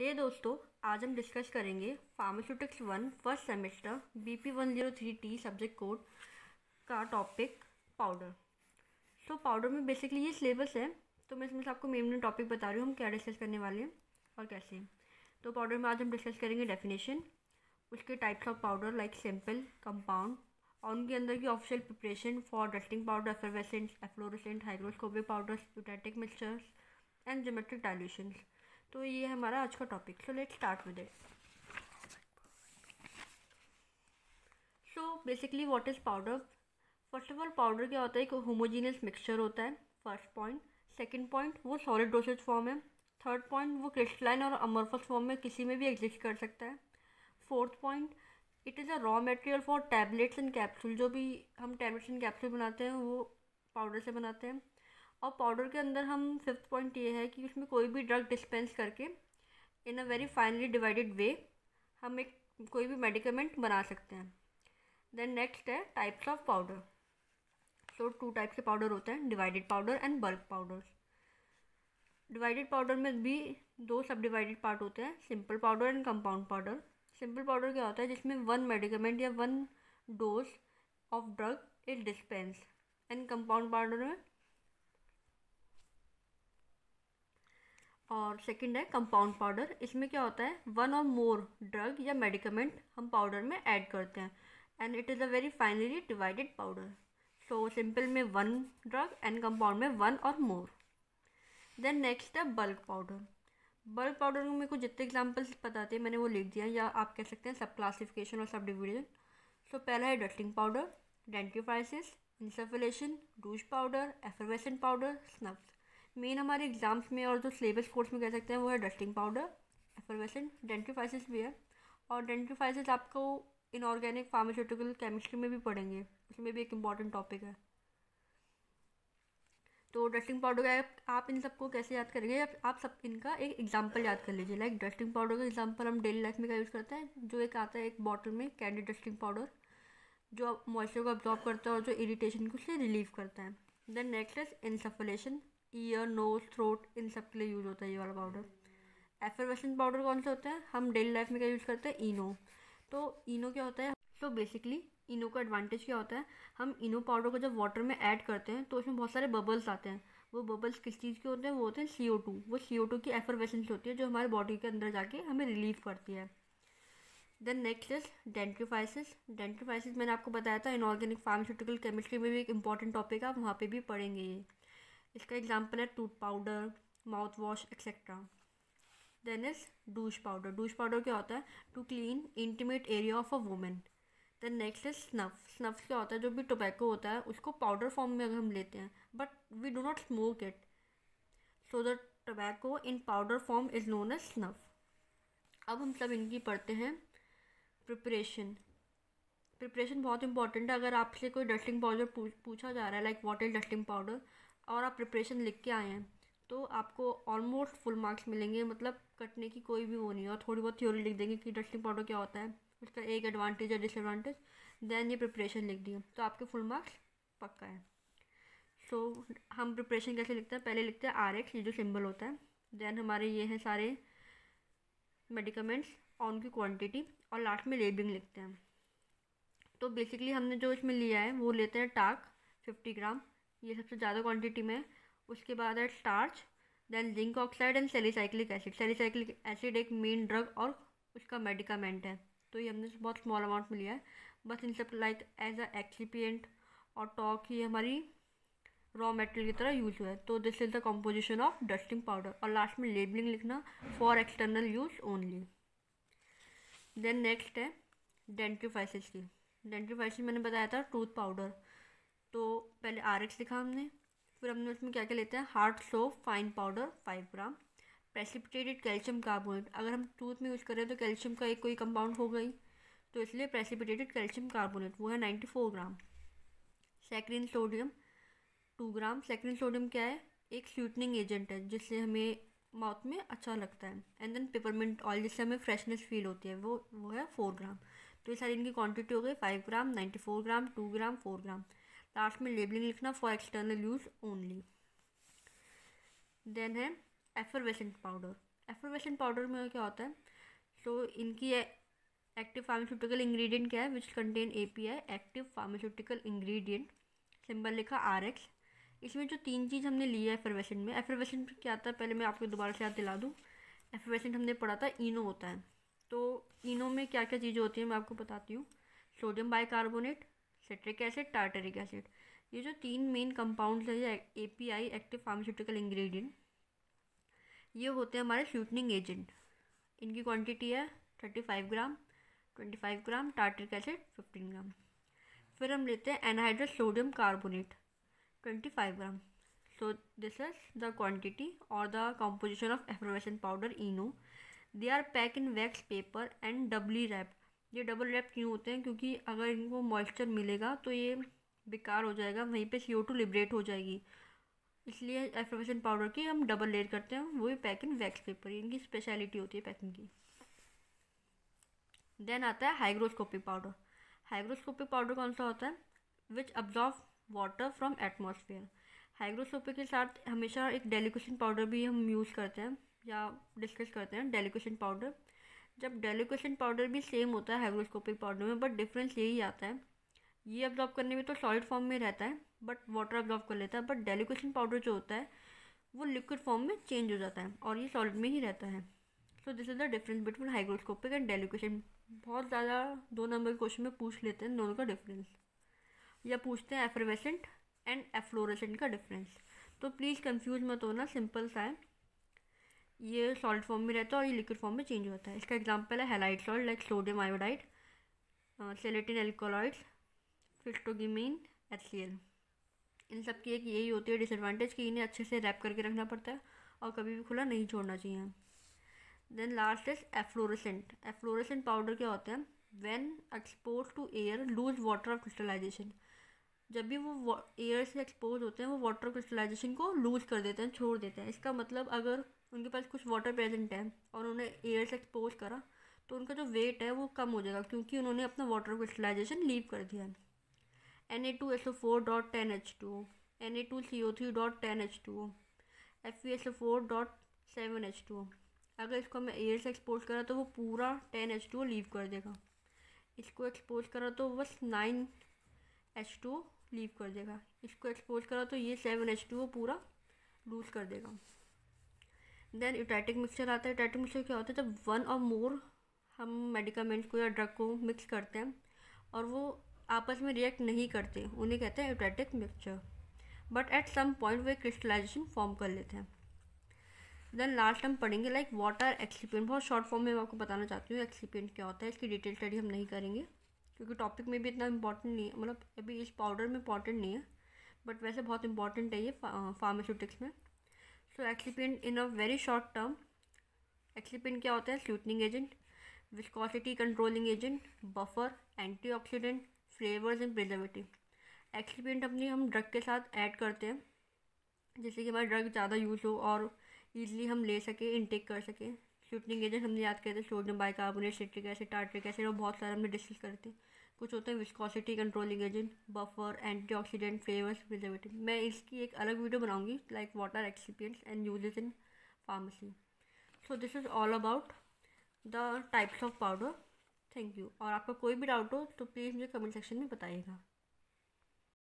हे दोस्तों, आज हम डिस्कस करेंगे pharmaceutics 1 first semester BP 103T subject code का टॉपिक पाउडर। सो पाउडर में बेसिकली ये सिलेबस है, तो मैं इसमें से आपको मेन मेन टॉपिक बता रही हूँ हम क्या डिस्कस करने वाले हैं और कैसे। तो पाउडर में आज हम डिस्कस करेंगे डेफिनेशन, उसके types of powder like simple, compound और उनके अंदर की official preparation for dusting powder, effervescent, efflorescent, hygroscopic powders, eutectic mixtures and geometric dilutions. तो ये है हमारा आज का topic. So let's start with it. So basically what is powder. First of all powder क्या होता है, एक होमोजीनियस मिक्सचर होता है, फर्स्ट पॉइंट। सेकंड पॉइंट वो सॉलिड डोसेज फॉर्म है। थर्ड पॉइंट वो क्रिस्टलाइन और अमोर्फस फॉर्म में किसी में भी एग्जिस्ट कर सकता है। Fourth point it is a raw material for tablets and capsule. जो भी हम टैबलेट्स एंड कैप्सूल बनाते हैं वो पाउडर से बनाते हैं। और पाउडर के अंदर हम फिफ्थ पॉइंट ये है कि उसमें कोई भी ड्रग डिस्पेंस करके in a very finely divided way हम एक कोई भी मेडिकमेंट बना सकते हैं। देन नेक्स्ट है types of powder. So two types के पाउडर होते हैं, divided powder and bulk powder. Divided powder में भी दो सब डिवाइडेड पार्ट होते हैं, simple powder and compound powder. Simple powder क्या होता है, जिसमें वन मेडिकमेंट या one dose of drug is dispense. And compound powder में और सेकंड है कंपाउंड पाउडर। इसमें क्या होता है, वन और मोर ड्रग या मेडिकमेंट हम पाउडर में ऐड करते हैं and it is a very finely divided powder. So simple में वन ड्रग एंड कंपाउंड में वन और मोर। देन नेक्स्ट है बल्क पाउडर। बल्क पाउडर में कुछ जितने एग्जाम्पल्स पता थे मैंने वो लिख दिया, या आप कह सकते हैं सब क्लासिफिकेशन और सब डिवीजन। सो पहला है dusting powder, dentifrices, insufflation, douche powder, effervescent powder, snuff. Main हमारे एग्जाम्स में और जो सिलेबस कोर्स में कह सकते हैं वो है डस्टिंग पाउडर, एफरवेसेंट, डेंटिफाइसिस भी है। और डेंटिफाइसिस आपको इनऑर्गेनिक फार्मास्यूटिकल केमिस्ट्री में भी पढ़ेंगे, उसमें भी एक इम्पॉर्टेंट टॉपिक है। तो डस्टिंग पाउडर का आप इन सबको कैसे याद करेंगे, आप सब इनका एक एग्जाम्पल याद कर लीजिए। लाइक डस्टिंग पाउडर का एग्जाम्पल हम डेली लाइफ में क्या यूज़ करते हैं, जो एक आता है एक बॉटल में कैंडी डस्टिंग पाउडर, जो मॉइस्चर को अब्जॉर्ब करता है और जो इरीटेशन को उससे रिलीव करता है। Then next is insufflation, ear, nose, throat, इन सब के लिए यूज़ होता है ये वाला पाउडर। एफरवेसेंट पाउडर कौन सा होता है, हम डेली लाइफ में क्या यूज़ करते हैं, इनो। तो इनो क्या होता है, सो बेसिकली इनो का एडवांटेज क्या होता है, हम इनो पाउडर को जब वाटर में ऐड करते हैं तो उसमें बहुत सारे बबल्स आते हैं। वो बबल्स किस चीज़ के होते हैं, वो होते हैं CO2। वो CO2 की एफरवेसेंस होती है जो हमारे बॉडी के अंदर जाके हमें रिलीव करती है। Then next is dentifrices. Dentifrices मैंने आपको बताया था इनऑर्गेनिक फार्मास्यूटिकल केमिस्ट्री में भी एक इंपॉर्टेंट टॉपिक है, आप वहाँ पर भी पढ़ेंगे ये। इसका एग्जाम्पल है tooth powder, mouth wash etcetera. Then is douche powder. Douche powder क्या होता है, to clean intimate area of a women. Then next is snuff. Snuff क्या होता है, जो भी टोबैको होता है उसको पाउडर फॉर्म में अगर हम लेते हैं but we do not smoke it, so the tobacco in powder form is known as snuff. अब हम सब इनकी पढ़ते हैं प्रिपरेशन। प्रिपरेशन बहुत इंपॉर्टेंट है। अगर आपसे कोई डस्टिंग पाउडर पूछा जा रहा है like what is dusting powder, और आप प्रिपरेशन लिख के आए हैं तो आपको ऑलमोस्ट फुल मार्क्स मिलेंगे, मतलब कटने की कोई भी वो नहीं। और थोड़ी बहुत थ्योरी लिख देंगे कि डस्टिंग पाउडर क्या होता है, उसका एक एडवांटेज या डिसएडवांटेज, देन ये प्रिपरेशन लिख दिया तो आपके फुल मार्क्स पक्का है। सो हम प्रिपरेशन कैसे लिखते हैं, पहले लिखते हैं RX, ये जो सिंबल होता है। देन हमारे ये हैं सारे मेडिकमेंट्स और उनकी क्वान्टिटी, और लास्ट में लेबलिंग लिखते हैं। तो बेसिकली हमने जो इसमें लिया है वो लेते हैं टार्क 50 ग्राम, ये सबसे ज़्यादा क्वांटिटी में। उसके बाद है starch, then zinc oxide and salicylic acid. Salicylic acid एक मेन ड्रग और उसका मेडिकामेंट है, तो ये हमने बहुत स्मॉल अमाउंट में लिया है। बस इन सब लाइक एज अ एक्सिपिएंट और टॉक ये हमारी रॉ मटेरियल की तरह यूज़ हुआ है। तो this is the composition of dusting powder. और लास्ट में लेबलिंग लिखना, for external use only. Then next है डेंटिफाइसिस की। डेंटिफाइसिस मैंने बताया था टूथ पाउडर, तो पहले RX लिखा हमने। फिर हमने उसमें क्या क्या लेते हैं, hard soap, fine powder 5 gram, precipitated calcium carbonate. अगर हम टूथ में यूज़ करें तो कैल्शियम का एक कोई कंपाउंड हो गई, तो इसलिए प्रेसिपिटेटेड कैल्शियम कार्बोनेट, वो है 94 gram. Saccharin sodium 2 gram. Saccharin sodium क्या है, एक स्वीटनिंग एजेंट है जिससे हमें माउथ में अच्छा लगता है। एंड देन पेपरमिंट ऑयल, जिससे हमें फ्रेशनेस फील होती है, वो है 4 ग्राम। तो ये सारी इनकी क्वान्टिटी हो गई 5 gram, 94 gram, 2 gram, 4 gram. Last में लेबलिंग लिखना, for external use only. Then है एफरवेसेंट पाउडर। एफरवेसेंट पाउडर में क्या होता है, सो इनकी एक्टिव फार्मास्यूटिकल इंग्रेडिएंट क्या है, which contain API active pharmaceutical ingredient, symbol लिखा आरएक्स। इसमें जो तीन चीज़ हमने ली है एफरवेसेंट में, एफरवेसेंट क्या आता है पहले मैं आपको दोबारा से याद दिला दूँ। एफरवेसेंट हमने पढ़ा था इनो होता है, तो इनो में क्या क्या चीज़ें होती हैं मैं आपको बताती हूँ। Sodium bicarbonate, citric acid, tartaric acid, ये जो तीन मेन कंपाउंड्स हैं ये एपीआई एक्टिव फार्मास्यूटिकल इंग्रेडिएंट, ये होते हैं हमारे स्वीटनिंग एजेंट। इनकी क्वांटिटी है 35 ग्राम, 25 ग्राम, टार्टरिक एसिड 15 ग्राम। फिर हम लेते हैं anhydrous sodium carbonate 25 gram. So this is the quantity और the composition of effervescent powder Eno. They are pack in wax paper and doubly wrap. ये डबल रैप क्यों होते हैं, क्योंकि अगर इनको मॉइस्चर मिलेगा तो ये बेकार हो जाएगा, वहीं पे CO2 लिबरेट हो जाएगी, इसलिए एफरवेसेंट पाउडर की हम डबल लेयर करते हैं, वो भी पैक इन वैक्स पेपर, इनकी स्पेशलिटी होती है पैकिंग की। देन आता है हाइग्रोस्कोपिक पाउडर। हाइग्रोस्कोपिक पाउडर कौन सा होता है, which absorb water from atmosphere. Hygroscopic के साथ हमेशा एक डेलिक्वेसेंट पाउडर भी हम यूज़ करते हैं या डिस्कस करते हैं, डेलिक्वेसेंट पाउडर। जब डेलिक्वेसेंट पाउडर भी सेम होता है हाइग्रोस्कोपिक पाउडर में, बट डिफरेंस यही आता है, ये अब्जॉर्ब करने में तो सॉलिड फॉर्म में रहता है बट वाटर अब्जॉर्ब कर लेता है, बट डेलिक्वेसेंट पाउडर जो होता है वो लिक्विड फॉर्म में चेंज हो जाता है और ये सॉलिड में ही रहता है। So this is the difference between hygroscopic and deliquescent. बहुत ज़्यादा 2 नंबर के क्वेश्चन में पूछ लेते हैं दोनों का डिफरेंस, या पूछते हैं एफरवेसेंट एंड एफ्लोरेसेंट का डिफरेंस, तो प्लीज़ कंफ्यूज मत होना, सिंपल सा है, ये सॉलिड फॉर्म में रहता है और ये लिक्विड फॉर्म में चेंज होता है। इसका एग्जाम्पल है halide salt like sodium iodide, सेलेटिन alkaloids, physostigmine, HCl। इन सब की एक यही होती है डिसएडवांटेज कि इन्हें अच्छे से रैप करके रखना पड़ता है और कभी भी खुला नहीं छोड़ना चाहिए। Then last is efflorescent. Efflorescent powder क्या होते हैं, when expose to air lose water of crystallisation. जब भी वो एयर से एक्सपोज होते हैं वो वाटर ऑफ क्रिस्टलाइजेशन को लूज़ कर देते हैं, छोड़ देते हैं। इसका मतलब अगर उनके पास कुछ वाटर प्रेजेंट है और उन्हें एयर से एक्सपोज करा तो उनका जो वेट है वो कम हो जाएगा, क्योंकि उन्होंने अपना वाटर ऑफ क्रिस्टलाइजेशन लीव कर दिया है। Na2SO4.10H2O, Na2CO3.10H2O, FeSO4.7H2O, अगर इसको हमें एयर से एक्सपोज करा तो वो पूरा 10H2O लीव कर देगा, इसको एक्सपोज करा तो बस 9H2O लीव कर देगा, इसको एक्सपोज करा तो ये 7H2O पूरा लूज कर देगा। देन यूटैटिक मिक्सचर आता है। यूटैटिक मिक्सचर क्या होता है, जब 1 और मोर हम मेडिकामेंट्स को या ड्रग को मिक्स करते हैं और वो आपस में रिएक्ट नहीं करते, उन्हें कहते हैं eutectic mixture, but at some point way crystallization form कर लेते हैं। देन लास्ट हम पढ़ेंगे लाइक व्हाट आर एक्सिपिएंट। बहुत शॉर्ट फॉर्म में मैं आपको बताना चाहती हूँ एक्सिपिएंट क्या होता है, इसकी डिटेल स्टडी हम नहीं करेंगे क्योंकि टॉपिक में भी इतना इम्पॉर्टेंट नहीं है, मतलब अभी इस पाउडर में इम्पॉर्टेंट नहीं है बट वैसे बहुत इंपॉर्टेंट है ये फार्मास्यूटिक्स में। So excipient in a very short term, excipient क्या होता है, sweetening agent, viscosity controlling agent, buffer, antioxidant, flavours and preservative. Excipient अपनी हम ड्रग के साथ ऐड करते हैं जैसे कि हमारा ड्रग ज़्यादा यूज़ हो और ईजिली हम ले सके, इनटेक कर सके। स्वीटनिंग एजेंट हमने याद करते हैं sodium bicarbonate, citric acid, tartaric acid, और बहुत सारे हमने डिस्कस करते हैं। कुछ होते हैं viscosity controlling agent, buffer, antioxidant, flavours, preservative. मैं इसकी एक अलग वीडियो बनाऊंगी like what are excipients and uses in pharmacy. So this is all about the types of powder. Thank you. और आपका कोई भी डाउट हो तो प्लीज़ मुझे कमेंट सेक्शन में बताइएगा।